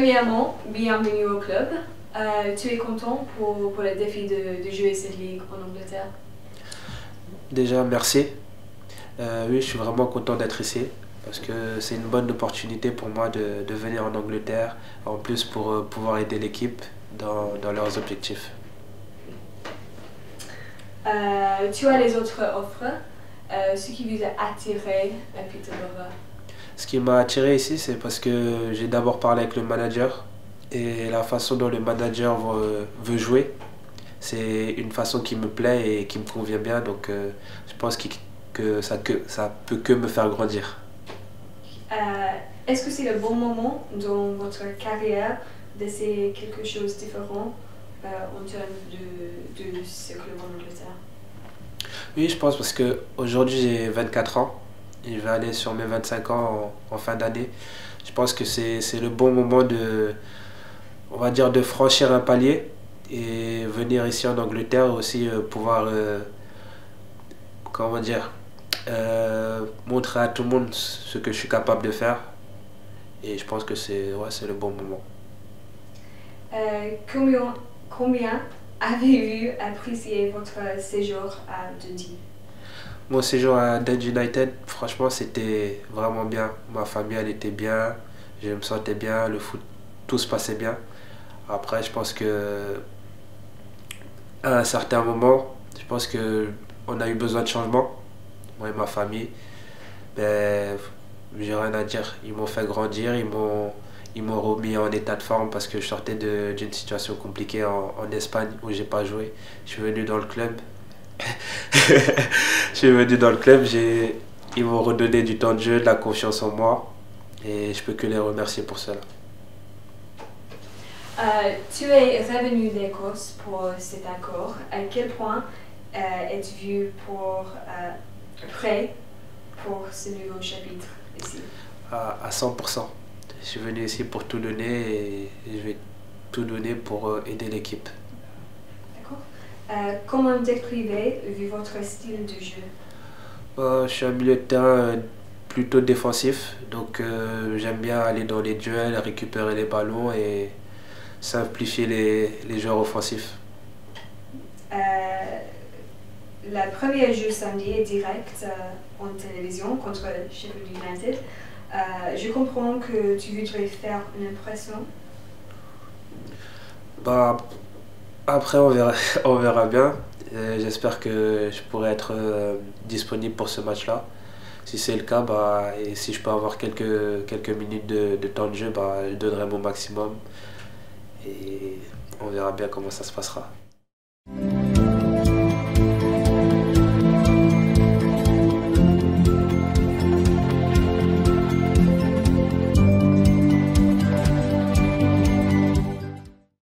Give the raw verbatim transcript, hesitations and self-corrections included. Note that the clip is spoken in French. Premièrement, bienvenue au club. Euh, tu es content pour, pour le défi de, de jouer cette ligue en Angleterre? Déjà, merci. Euh, oui, je suis vraiment content d'être ici parce que c'est une bonne opportunité pour moi de, de venir en Angleterre, en plus pour pouvoir aider l'équipe dans, dans leurs objectifs. Euh, tu as les autres offres. Euh, ce qui vous a attiré à Peterborough? Ce qui m'a attiré ici, c'est parce que j'ai d'abord parlé avec le manager et la façon dont le manager veut, veut jouer, c'est une façon qui me plaît et qui me convient bien. Donc euh, je pense que, que ça que ça peut que me faire grandir. Euh, Est-ce que c'est le bon moment dans votre carrière d'essayer quelque chose de différent euh, en termes de, de ce club en Angleterre? Oui, je pense parce qu'aujourd'hui j'ai vingt-quatre ans, et je vais aller sur mes vingt-cinq ans en, en fin d'année. Je pense que c'est le bon moment de, on va dire, de franchir un palier et venir ici en Angleterre aussi euh, pouvoir, euh, comment dire, euh, montrer à tout le monde ce que je suis capable de faire. Et je pense que c'est ouais, c'est le bon moment. Euh, combien, combien avez-vous apprécié votre séjour à Dundee? Mon séjour à Dundee United, franchement, c'était vraiment bien. Ma famille, elle était bien, je me sentais bien, le foot, tout se passait bien. Après, je pense que à un certain moment, je pense que on a eu besoin de changement, moi et ma famille. Mais j'ai rien à dire. Ils m'ont fait grandir, ils m'ont Ils m'ont remis en état de forme parce que je sortais d'une situation compliquée en, en Espagne où j'ai pas joué. Je suis venu dans le club. je suis venu dans le club. Ils m'ont redonné du temps de jeu, de la confiance en moi. Et je peux que les remercier pour cela. Euh, tu es revenu d'Écosse pour cet accord. À quel point euh, êtes-vous pour, euh, prêt pour ce nouveau chapitre ici? À, à cent pour cent. Je suis venu ici pour tout donner et je vais tout donner pour aider l'équipe. D'accord. Euh, comment décrivez vu votre style de jeu? euh, Je suis un milieu de terrain plutôt défensif, donc euh, j'aime bien aller dans les duels, récupérer les ballons et simplifier les, les joueurs offensifs. Euh, le premier jeu samedi est direct euh, en télévision contre Sheffield United. Euh, je comprends que tu voudrais faire une impression. Bah, après, on verra, on verra bien. J'espère que je pourrai être euh, disponible pour ce match-là. Si c'est le cas, bah, et si je peux avoir quelques, quelques minutes de, de temps de jeu, bah, je donnerai mon maximum. Et on verra bien comment ça se passera.